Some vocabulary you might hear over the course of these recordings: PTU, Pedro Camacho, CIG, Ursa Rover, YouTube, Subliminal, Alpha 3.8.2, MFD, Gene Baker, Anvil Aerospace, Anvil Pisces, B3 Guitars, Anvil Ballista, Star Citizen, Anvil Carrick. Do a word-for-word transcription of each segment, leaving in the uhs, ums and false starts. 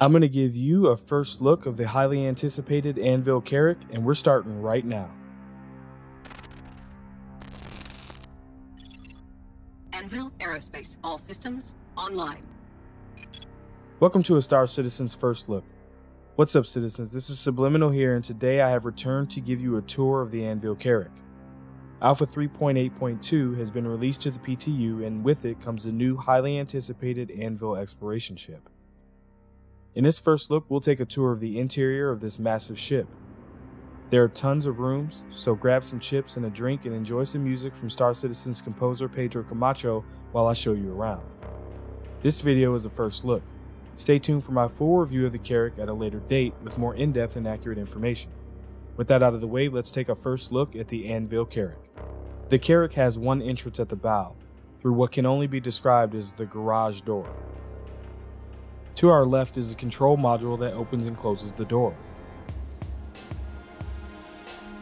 I'm going to give you a first look of the highly anticipated Anvil Carrick, and we're starting right now. Anvil Aerospace, all systems online. Welcome to a Star Citizen's first look. What's up, citizens? This is Subliminal here, and today I have returned to give you a tour of the Anvil Carrick. Alpha three point eight point two has been released to the P T U, and with it comes a new highly anticipated Anvil exploration ship. In this first look, we'll take a tour of the interior of this massive ship. There are tons of rooms, so grab some chips and a drink and enjoy some music from Star Citizen's composer Pedro Camacho while I show you around. This video is the first look. Stay tuned for my full review of the Carrick at a later date with more in-depth and accurate information. With that out of the way, let's take a first look at the Anvil Carrick. The Carrick has one entrance at the bow, through what can only be described as the garage door. To our left is a control module that opens and closes the door.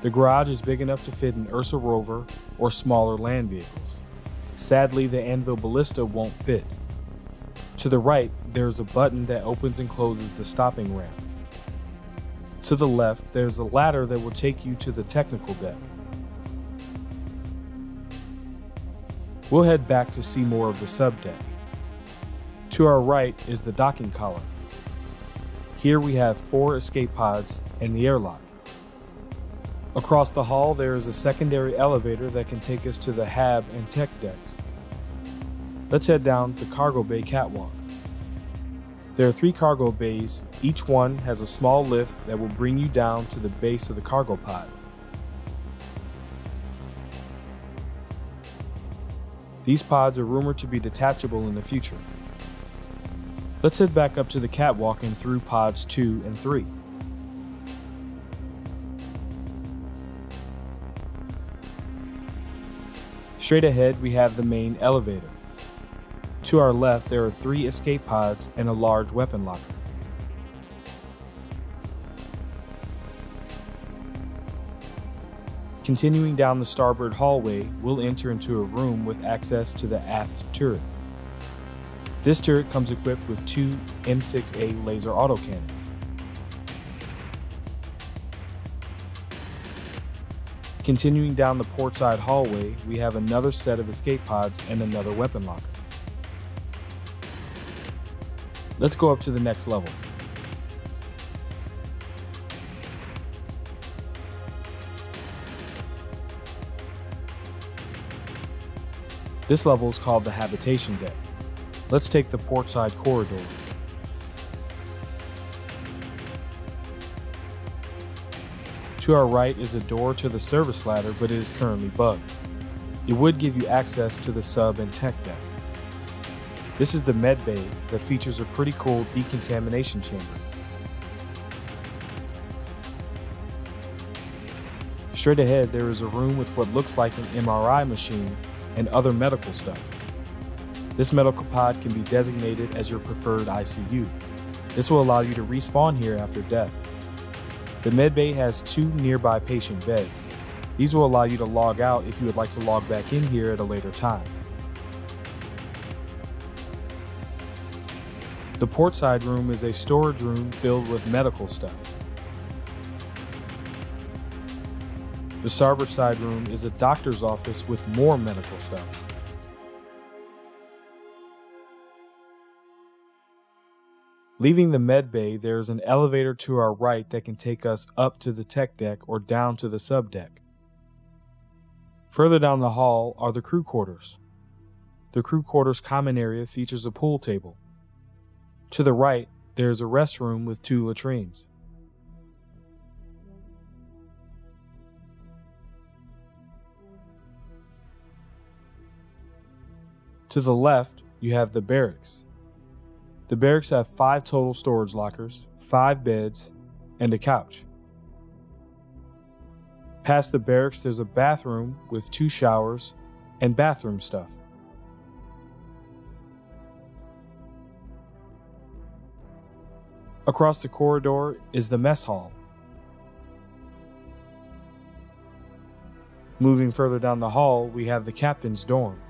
The garage is big enough to fit an Ursa Rover or smaller land vehicles. Sadly, the Anvil Ballista won't fit. To the right, there is a button that opens and closes the stopping ramp. To the left, there is a ladder that will take you to the technical deck. We'll head back to see more of the subdeck. To our right is the docking collar. Here we have four escape pods and the airlock. Across the hall there is a secondary elevator that can take us to the hab and tech decks. Let's head down the cargo bay catwalk. There are three cargo bays, each one has a small lift that will bring you down to the base of the cargo pod. These pods are rumored to be detachable in the future. Let's head back up to the catwalk and through pods two and three. Straight ahead we have the main elevator. To our left there are three escape pods and a large weapon locker. Continuing down the starboard hallway, we'll enter into a room with access to the aft turret. This turret comes equipped with two M six A laser autocannons. Continuing down the portside hallway, we have another set of escape pods and another weapon locker. Let's go up to the next level. This level is called the habitation deck. Let's take the portside corridor. To our right is a door to the service ladder, but it is currently bugged. It would give you access to the sub and tech decks. This is the med bay that features a pretty cool decontamination chamber. Straight ahead there is a room with what looks like an M R I machine and other medical stuff. This medical pod can be designated as your preferred I C U. This will allow you to respawn here after death. The medbay has two nearby patient beds. These will allow you to log out if you would like to log back in here at a later time. The portside room is a storage room filled with medical stuff. The starboard side room is a doctor's office with more medical stuff. Leaving the med bay, there is an elevator to our right that can take us up to the tech deck or down to the sub deck. Further down the hall are the crew quarters. The crew quarters common area features a pool table. To the right, there is a restroom with two latrines. To the left, you have the barracks. The barracks have five total storage lockers, five beds, and a couch. Past the barracks there's a bathroom with two showers and bathroom stuff. Across the corridor is the mess hall. Moving further down the hall we have the captain's dorm.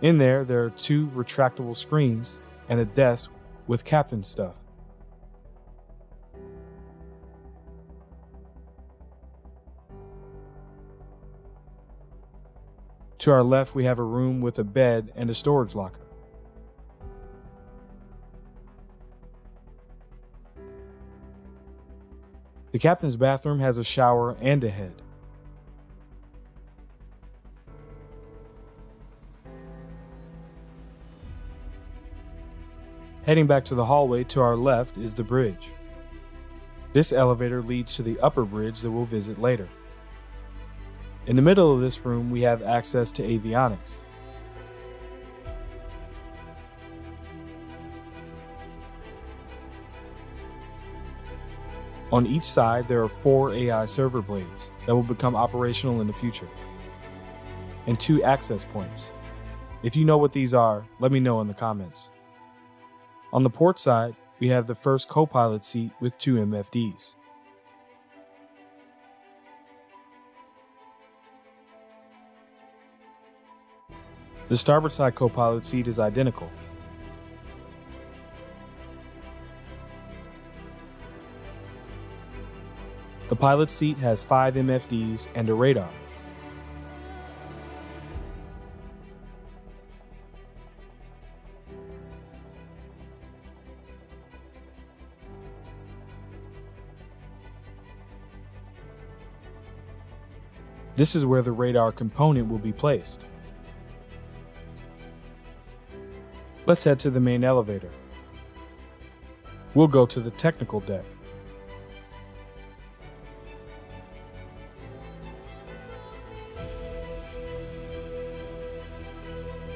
In there, there are two retractable screens and a desk with captain stuff. To our left, we have a room with a bed and a storage locker. The captain's bathroom has a shower and a head. Heading back to the hallway to our left is the bridge. This elevator leads to the upper bridge that we'll visit later. In the middle of this room, we have access to avionics. On each side, there are four A I server blades that will become operational in the future, and two access points. If you know what these are, let me know in the comments. On the port side, we have the first co-pilot seat with two M F Ds. The starboard side co-pilot seat is identical. The pilot seat has five M F Ds and a radar. This is where the radar component will be placed. Let's head to the main elevator. We'll go to the technical deck.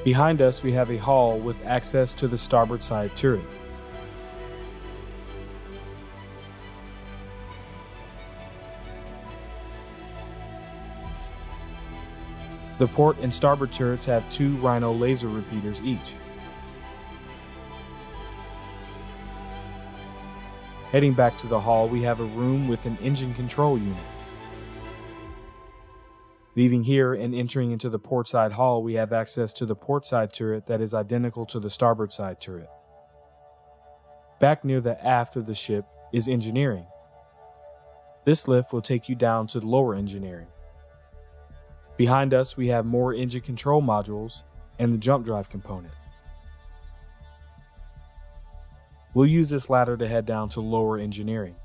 Behind us, we have a hall with access to the starboard side turret. The port and starboard turrets have two Rhino laser repeaters each. Heading back to the hall, we have a room with an engine control unit. Leaving here and entering into the port side hall, we have access to the port side turret that is identical to the starboard side turret. Back near the aft of the ship is engineering. This lift will take you down to the lower engineering. Behind us, we have more engine control modules and the jump drive component. We'll use this ladder to head down to lower engineering.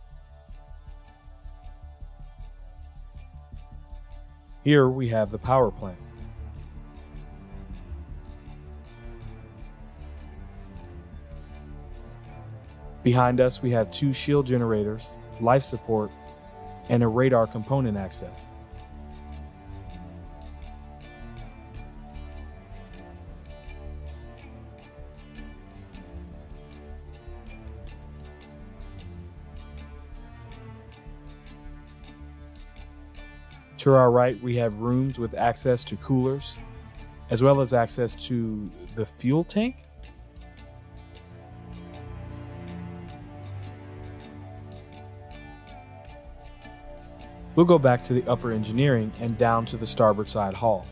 Here we have the power plant. Behind us, we have two shield generators, life support, and a radar component access. To our right, we have rooms with access to coolers, as well as access to the fuel tank. We'll go back to the upper engineering and down to the starboard side hall.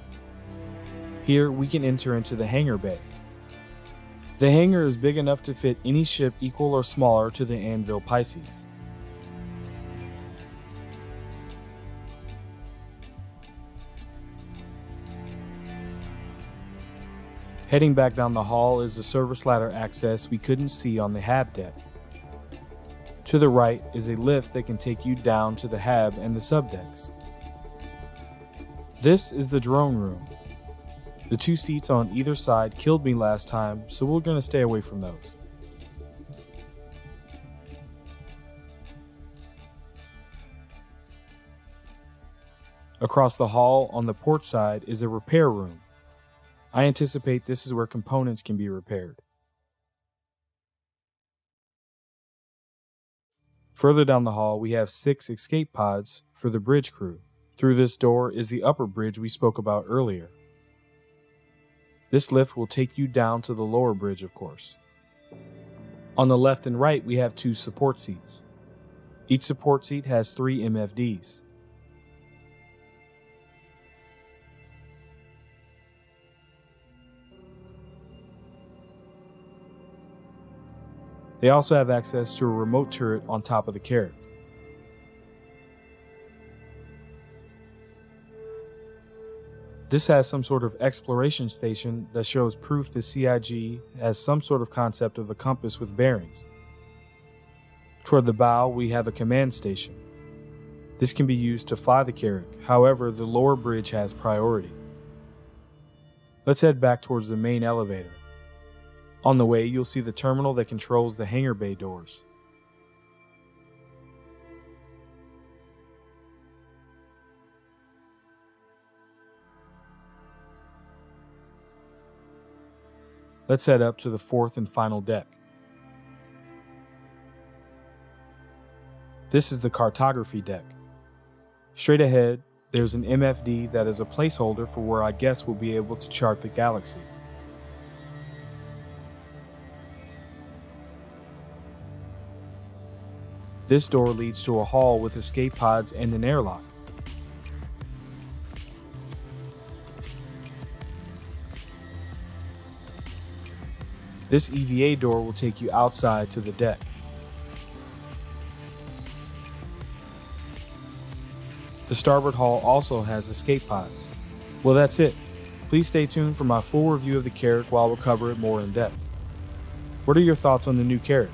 Here, we can enter into the hangar bay. The hangar is big enough to fit any ship equal or smaller to the Anvil Pisces. Heading back down the hall is the service ladder access we couldn't see on the hab deck. To the right is a lift that can take you down to the hab and the subdecks. This is the drone room. The two seats on either side killed me last time, so we're going to stay away from those. Across the hall on the port side is a repair room. I anticipate this is where components can be repaired. Further down the hall, we have six escape pods for the bridge crew. Through this door is the upper bridge we spoke about earlier. This lift will take you down to the lower bridge, of course. On the left and right, we have two support seats. Each support seat has three M F Ds. They also have access to a remote turret on top of the carrier. This has some sort of exploration station that shows proof the C I G has some sort of concept of a compass with bearings. Toward the bow, we have a command station. This can be used to fly the carrier, however, the lower bridge has priority. Let's head back towards the main elevator. On the way, you'll see the terminal that controls the hangar bay doors. Let's head up to the fourth and final deck. This is the cartography deck. Straight ahead, there's an M F D that is a placeholder for where I guess we'll be able to chart the galaxy. This door leads to a hall with escape pods and an airlock. This E V A door will take you outside to the deck. The starboard hull also has escape pods. Well, that's it. Please stay tuned for my full review of the Carrick while we'll cover it more in depth. What are your thoughts on the new Carrick?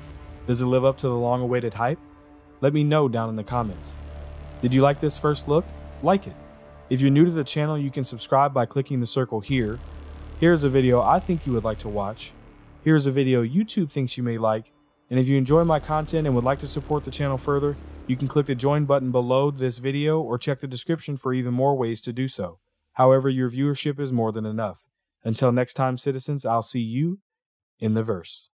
Does it live up to the long-awaited hype? Let me know down in the comments. Did you like this first look? Like it. If you're new to the channel, you can subscribe by clicking the circle here. Here's a video I think you would like to watch. Here's a video YouTube thinks you may like, and if you enjoy my content and would like to support the channel further, you can click the join button below this video or check the description for even more ways to do so. However, your viewership is more than enough. Until next time, citizens, I'll see you in the verse.